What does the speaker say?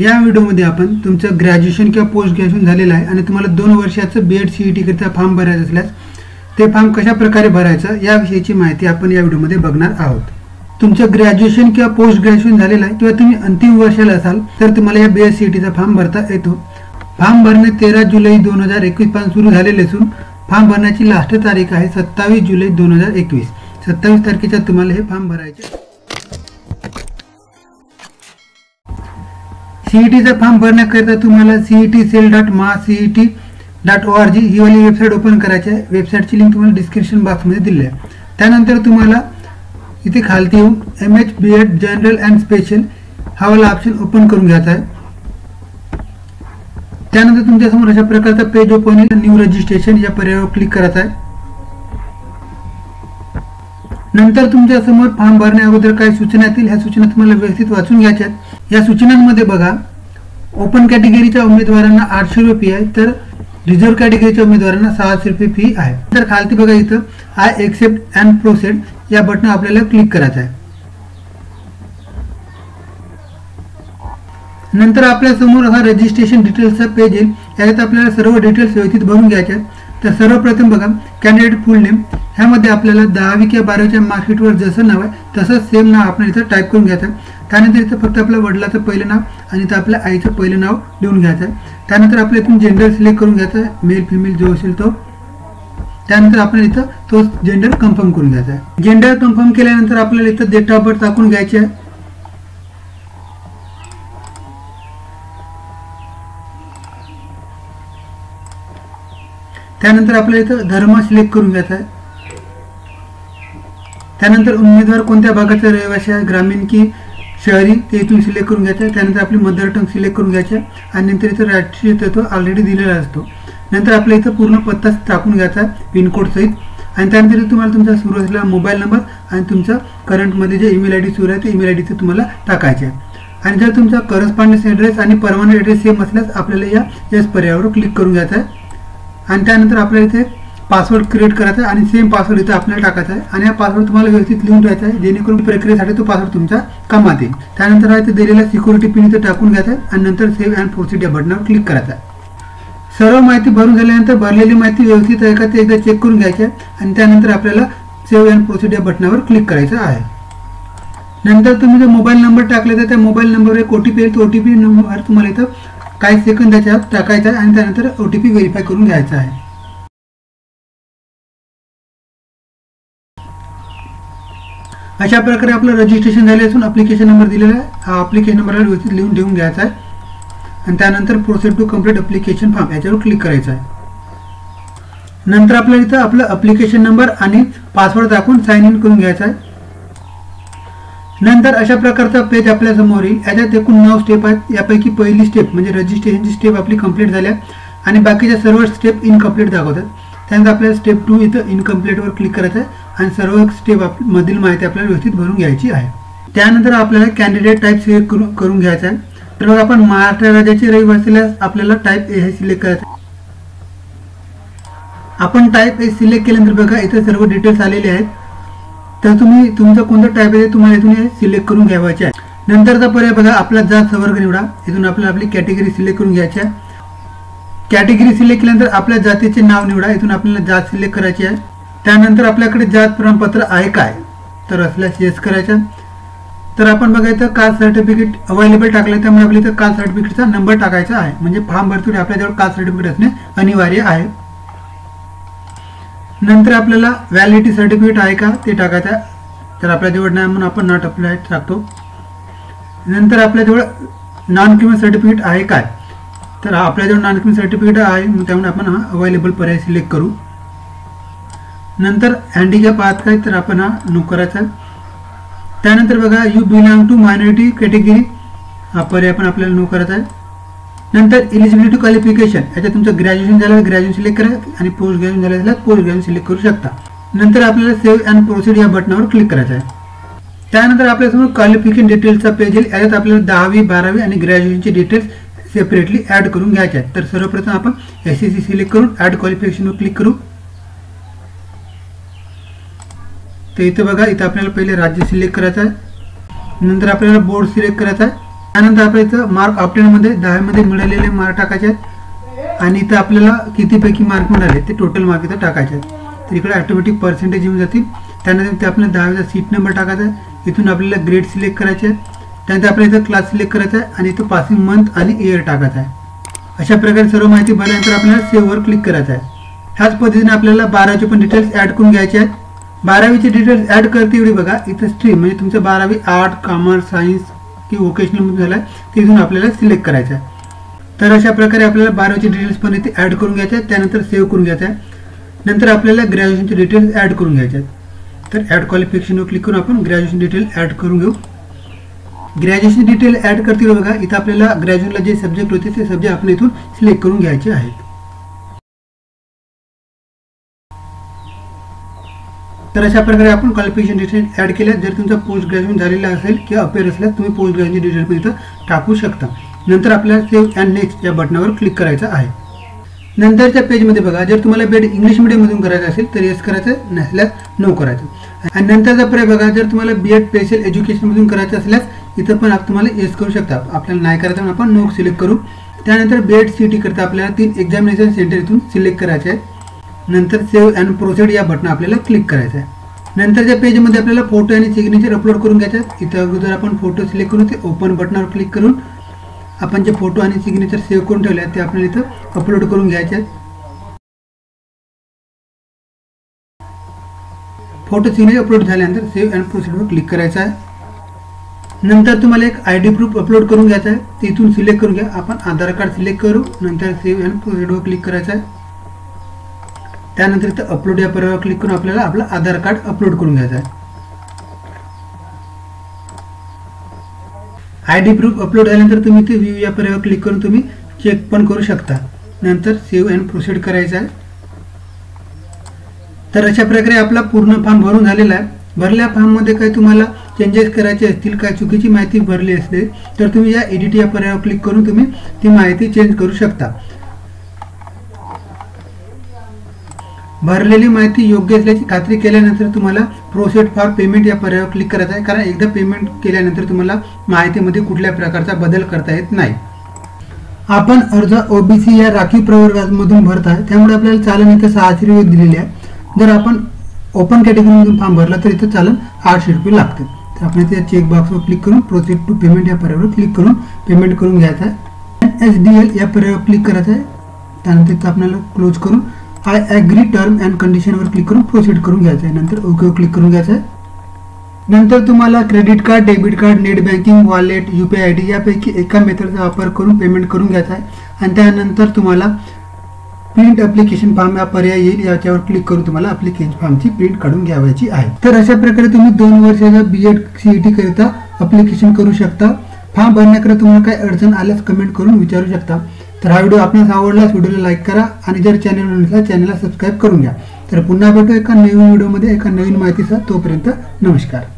या व्हिडिओमध्ये आपण तुमचं ग्रॅज्युएशन किंवा पोस्ट ग्रॅज्युएशन झालेलं आहे आणि तुम्हाला 2 वर्षाचं बीएड सीईटी करता फॉर्म भरायचा असल्यास ते फॉर्म कशा प्रकारे भरायचा याविषयीची माहिती आपण या व्हिडिओमध्ये बघणार आहोत। तुमचं ग्रॅज्युएशन किंवा पोस्ट ग्रॅज्युएशन झालेलं आहे किंवा तुम्ही अंतिम वर्षाला असाल तर तुम्हाला या बीएड सीईटीचा फॉर्म भरता येतो। फॉर्म भरणे 13 जुलै 2021 पासून सुरू झालेले असून फॉर्म भरण्याची लास्ट तारीख आहे 27 जुलै 2021। 27 तारखेच्या तुम्हाला हे फॉर्म भरायचे। सीईटीचा फॉर्म भरण्याकरिता तुम्हाला CET.MAH-CET.org ही वाली वेबसाइट ओपन करायची आहे। वेबसाइटची लिंक तुम्हाला डिस्क्रिप्शन बॉक्स मध्ये दिली आहे। त्यानंतर तुम्हाला इथे खालती येऊन MAH-B.Ed जनरल एंड स्पेशल हा वाला ऑप्शन ओपन करून घ्यायचा आहे। त्यानंतर तुमच्या समोर अशा प्रकारचा पेज ओपन होईल। न्यू रजिस्ट्रेशन या पर्यायावर क्लिक करायचा आहे। नंतर तुमच्या समोर फॉर्म भरण्या अगोदर काही सूचना येतील, ह्या सूचना तुम्हाला व्यवस्थित वाचून घ्यायच्या आहेत। या सूचनांमध्ये बघा, ओपन कॅटेगरीच्या उमेदवारांना 800 रुपये फी आहे तर रिझर्व कॅटेगरीच्या उमेदवारांना 600 रुपये फी आहे। तर खालती बघा इथं आय एक्सेप्ट अँड प्रोसेड या बटन आपल्याला क्लिक करायचं आहे। नंतर आपल्या समोर हा रजिस्ट्रेशन डिटेल्सचा पेज येईल। यात आपल्याला सर्व डिटेल्स व्यवस्थित भरून घ्यायचे आहेत। तर सर्वप्रथम बघा कॅन्डिडेट फुल नेम, ह्यामध्ये आपल्याला 10वी किंवा 12वीच्या मार्कशीटवर जसं नाव आहे तसं सेम नाव आपण इथं टाईप करून घ्यायचं आहे। त्यानंतर इथं फक्त आपल्या वडिलाचं पहिलं नाव आणि इथं आपल्या आईचं पहिलं नाव लिहून घ्यायचं आहे। त्यानंतर आपल्या इथून जेंडर सिलेक्ट करून घ्यायचा आहे, मेल फिमेल जो असेल तो। त्यानंतर आपण इथं तो जेंडर कन्फर्म करून घ्यायचा आहे। जेंडर कन्फर्म केल्यानंतर आपल्याला इथं डेट ऑफ बर्थ टाकून घ्यायची आहे। त्यानंतर आपल्याला इथं धर्म सिलेक्ट करून घ्यायचा आहे। त्यानंतर उमेदवार कोणत्या भागाचा रहिवासी आहे, ग्रामीण की शहरी, ते इथून सिलेक्ट करून घ्यायचं आहे। त्यानंतर आपली मदर टंग सिलेक्ट करून घ्यायची आहे आणि नंतर इथं राष्ट्रीय तत्व ऑलरेडी दिलेला असतो। नंतर आपल्या इथं पूर्ण पत्ता टाकून घ्यायचा आहे पिनकोड सहित। आणि त्यानंतर तुम्हाला तुमचा सुरू असलेला मोबाईल नंबर आणि तुमचा करंटमध्ये जे ईमेल ID सुरू आहे ते ईमेल IDचं तुम्हाला टाकायचे आहे। आणि जर तुमचा करस्पॉन्डन्स ॲड्रेस आणि परमनंट ॲड्रेस सेम असल्यास आपल्याला या येस पर्यायावर क्लिक करून घ्यायचं आहे। आणि त्यानंतर आपल्याला इथे पासवर्ड क्रिएट करायचा आहे आणि सेम पासवर्ड इथं आपल्याला टाकायचा आहे। आणि हा पासवर्ड तुम्हाला व्यवस्थित लिहून द्यायचा आहे जेणेकरून प्रक्रियेसाठी तो पासवर्ड तुमचा कामात येईल। त्यानंतर हा इथे दिलेला सिक्युरिटी पिन इथं टाकून घ्यायचा आहे आणि नंतर सेव्ह अँड प्रोसीड या बटनावर क्लिक करायचा आहे। सर्व माहिती भरून झाल्यानंतर भरलेली माहिती व्यवस्थित आहे का ते एकदा चेक करून घ्यायची आहे आणि त्यानंतर आपल्याला सेव्ह अँड प्रोसीड या बटनावर क्लिक करायचं आहे। नंतर तुम्ही जो मोबाईल नंबर टाकला तर त्या मोबाईल नंबरवर एक OTP येईल, तो OTP नंबर तुम्हाला इथं काही सेकंदाच्या आत टाकायचा आहे आणि त्यानंतर OTP व्हेरीफाय करून घ्यायचा आहे। अशा प्रकारे आपलं रजिस्ट्रेशन झाले असून ॲप्लिकेशन नंबर दिलेला आहे, हा ॲप्लिकेशन नंबरला व्यवस्थित लिहून ठेवून घ्यायचा आहे आणि त्यानंतर proceed to complete application form याच्यावर क्लिक करायचं आहे। नंतर आपल्याला इथं आपलं ॲप्लिकेशन नंबर आणि पासवर्ड टाकून साइन इन करून घ्यायचा आहे। नंतर अशा प्रकारचा पेज आपल्यासमोर येईल। याच्यात एकूण 9 स्टेप आहेत। यापैकी पहिली स्टेप म्हणजे रजिस्ट्रेशनची स्टेप आपली कंप्लीट झाली आणि बाकीच्या सर्व स्टेप इनकम्प्लीट दाखवतात। त्यानंतर आपल्याला स्टेप 2 इथं इनकम्प्लीटवर क्लिक करायचं आहे आणि सर्व स्टेप मधील माहिती आपल्याला व्यवस्थित भरून घ्यायची आहे। त्यानंतर आपल्याला कॅन्डिडेट टाईप सिलेक्ट करून घ्यायचा आहे। तर मग आपण महाराष्ट्र राज्याचे रहिवासी असल्यास आपल्याला टाईप A हे सिलेक्ट करायचं आहे। आपण टाईप A सिलेक्ट केल्यानंतर बघा इथे सर्व डिटेल्स आलेले आहेत। तर तुम्ही तुमचा कोणता टाईप आहे तुम्हाला इथून हे सिलेक्ट करून घ्यायचे आहे। नंतरचा पर्याय बघा आपला जात संवर्ग निवडा, इथून आपल्याला आपली कॅटेगरी सिलेक्ट करून घ्यायची आहे। कॅटेगरी सिलेक्ट केल्यानंतर आपल्या जातीचे नाव निवडा, इथून आपल्याला जात सिलेक्ट करायची आहे। त्यानंतर आपल्याकडे जात प्रमाणपत्र आहे काय तर असल्यास येस करायचं। तर आपण बघा इथं कास्ट सर्टिफिकेट अवेलेबल टाकलं त्यामुळे आपल्या इथं कास्ट सर्टिफिकेटचा नंबर टाकायचा आहे, म्हणजे फॉर्म भरताना आपल्याजवळ कास्ट सर्टिफिकेट असणे अनिवार्य आहे। नंतर आपल्याला व्हॅलिडिटी सर्टिफिकेट आहे का ते टाकायचं आहे, तर आपल्याजवळ नाही म्हणून आपण नॉट अप्लाय टाकतो। नंतर आपल्याजवळ नॉन क्रिमिनल सर्टिफिकेट आहे काय तर आपल्याजवळ नॉन क्रिमिनल सर्टिफिकेट आहे त्यामुळे आपण हा अवेलेबल पर्याय सिलेक्ट करू। नंतर हँडिकॅप आहात काय तर आपण हा नो करायचा आहे। त्यानंतर बघा you belong to minority category हा पर्याय पण आपल्याला नो करायचा आहे। नंतर एलिजिबिलिटी क्वालिफिकेशन याच्यात तुमचं ग्रॅज्युएशन झालं ग्रॅज्युएशन सिलेक्ट करा आणि पोस्ट ग्रॅज्युएशन झालं असल्यास पोस्ट ग्रॅज्युएशन सिलेक्ट करू शकता। नंतर आपल्याला सेव्ह अँड प्रोसीड या बटनावर क्लिक करायचं आहे। त्यानंतर आपल्यासमोर क्वालिफिकेशन डिटेल्सचा पेज येईल। याच्यात आपल्याला 10वी 12वी आणि ग्रॅज्युएशनची डिटेल्स सेपरेटली ॲड करून घ्यायचे आहेत। तर सर्वप्रथम आपण SSC सिलेक्ट करून ॲड क्वालिफिकेशनवर क्लिक करू। तर इथं बघा इथं आपल्याला पहिले राज्य सिलेक्ट करायचं आहे, नंतर आपल्याला बोर्ड सिलेक्ट करायचा आहे त्यानंतर आपण इथं मार्क ऑप्टेन मध्ये 10 मध्ये मिळालेले मार्क टाकायचे आहेत आणि इथं आपल्याला किती पैकी मार्क मिळाले ते टोटल मार्क इथं टाकायचे आहेत। तर इकडे ऑटोमॅटिक पर्सेंटेज येऊन जातील। त्यानंतर ते आपण 10 चा सीट नंबर टाकायचा आहे, इथून आपल्याला ग्रेड सिलेक्ट करायचे आहे, त्यानंतर आपण इथं क्लास सिलेक्ट करायचा आहे आणि इथं पासिंग मंथ आणि इयर टाकायचा आहे। अशा प्रकारे सर्व माहिती भरल्यानंतर आपल्याला सेव्हवर क्लिक करायचा आहे। ह्याच पद्धतीने आपल्याला 12 चे पण डिटेल्स ऍड करून घ्यायचे आहेत। 12वी चे डिटेल्स ऍड करते एवढी बघा इथं स्ट्रीम म्हणजे तुमचं 12वी आर्ट कॉमर्स सायन्स की वोकेशनल झाला ते इथून आपल्याला सिलेक्ट करायचं आहे। तर अशा प्रकारे आपल्याला 12 चे डिटेल्स पण इथे ऍड करून घ्यायचे आहेत, त्यानंतर सेव्ह करून घ्यायचं आहे। नंतर आपल्याला ग्रॅज्युएशनचे डिटेल्स ऍड करून घ्यायचे आहेत। तर ऍड क्वालिफिकेशनवर क्लिक करून आपण ग्रॅज्युएशन डिटेल ऍड करून घेऊ। ग्रॅज्युएशन डिटेल ऍड करते बघा इथं आपल्याला ग्रॅज्युएशनला जे सब्जेक्ट होते ते सब्जेक्ट आपण इथून सिलेक्ट करून घ्यायचे आहेत। तर अशा प्रकारे आपण क्वालिफिकेशन डिटेल ॲड केल्या। जर तुमचा पोस्ट ग्रॅज्युएशन झालेला असेल किंवा अपेअर असल्यास तुम्ही पोस्ट ग्रॅज्युएशन डिटेल पण इथं टाकू शकता। नंतर आपल्याला सेव्ह अँड नेक्स्ट या बटनावर क्लिक करायचं आहे। नंतरच्या पेजमध्ये बघा जर तुम्हाला बीएड इंग्लिश मीडियममधून करायचं असेल तर येस करायचं, नसल्यास नो करायचं। आणि नंतरचा पर्याय बघा जर तुम्हाला बीएड स्पेशल एज्युकेशनमधून करायचं असल्यास इथं पण आपण तुम्हाला येस करू शकता, आपल्याला नाही करायचं म्हणून आपण नो सिलेक्ट करू। त्यानंतर बीएड सीईटी करता आपल्याला 3 एक्झामिनेशन सेंटर इथून सिलेक्ट करायचे आहे। नंतर सेव्ह अँड प्रोसीड या बटन आपल्याला क्लिक करायचं आहे। नंतरच्या पेजमध्ये आपल्याला फोटो आणि सिग्नेचर अपलोड करून घ्यायचे आहेत। इथं अगोदर आपण फोटो सिलेक्ट करून ते ओपन बटनावर क्लिक करून आपण जे फोटो आणि सिग्नेचर सेव्ह करून ठेवले आहेत ते आपल्याला इथं अपलोड करून घ्यायचे आहेत। फोटो सिग्नेचर अपलोड झाल्यानंतर सेव्ह अँड प्रोसीडवर क्लिक करायचं आहे। नंतर तुम्हाला एक आयडी प्रूफ अपलोड करून घ्यायचा आहे, ते इथून सिलेक्ट करून घ्या। आपण आधार कार्ड सिलेक्ट करू, नंतर सेव्ह अँड प्रोसीडवर क्लिक करायचं आहे। त्यानंतर इथं अपलोड या पर्यायावर क्लिक करून आपल्याला आपलं आधार कार्ड अपलोड करून घ्यायचं आहे। आयडी प्रूफ अपलोड झाल्यानंतर तुम्ही ते व्ह्यू या पर्यायावर क्लिक करून तुम्ही चेक पण करू शकता। नंतर सेव्ह अँड प्रोसीड करायचं आहे। तर अशा प्रकारे आपला पूर्ण फॉर्म भरून झालेला आहे। भरल्या फॉर्ममध्ये काही तुम्हाला चेंजेस करायचे असतील, काय चुकीची माहिती भरली असते तर तुम्ही या एडिट या पर्यायावर क्लिक करून तुम्ही ती माहिती चेंज करू शकता। भरलेली माहिती योग्य असल्याची खात्री केल्यानंतर तुम्हाला प्रोसीड फॉर पेमेंट या पर्यायावर क्लिक करायचं आहे, कारण एकदा पेमेंट केल्यानंतर तुम्हाला माहितीमध्ये कुठल्या प्रकारचा बदल करता येत नाही। आपण अर्ज ओबीसी या राखीव प्रवर्गामधून भरत आहे, त्यामुळे आपल्याला चालन इथं 600 रुपये दिलेली आहे। जर आपण ओपन कॅटेगरीमधून फॉर्म भरला तर इथं चालन 800 रुपये लागते। तर आपण इथे चेक बॉक्सवर क्लिक करून प्रोसीड टू पेमेंट या पर्यायावर क्लिक करून पेमेंट करून घ्यायचं आहे। NSDL या पर्यायावर क्लिक करायचं आहे, त्यानंतर इथं आपल्याला क्लोज करून आय ॲग्री टर्म अँड कंडिशनवर क्लिक करून प्रोसीड करून घ्यायचं आहे। नंतर ओकेवर क्लिक करून घ्यायचं आहे। नंतर तुम्हाला credit card, debit card, net banking, wallet, UPI ID यापैकी एका मेथडचा वापर करून पेमेंट करून घ्यायचा आहे। आणि त्यानंतर तुम्हाला प्रिंट ॲप्लिकेशन फॉर्म हा पर्याय येईल, याच्यावर क्लिक करून तुम्हाला ॲप्लिकेशन फॉर्मची प्रिंट काढून घ्यायची आहे। तर अशा प्रकारे तुम्ही 2 वर्षाचा BEd CET करिता ॲप्लिकेशन करू शकता। फॉर्म भरण्याकरिता तुम्हाला काही अडचण आल्यास कमेंट करून विचारू शकता। तर हा व्हिडिओ आपल्याला आवडल्यास व्हिडिओला लाईक करा आणि जर चॅनलवर नसला चॅनलला सबस्क्राईब करून घ्या। तर पुन्हा भेटू एका नवीन व्हिडिओमध्ये एका नवीन माहितीसह, तोपर्यंत नमस्कार।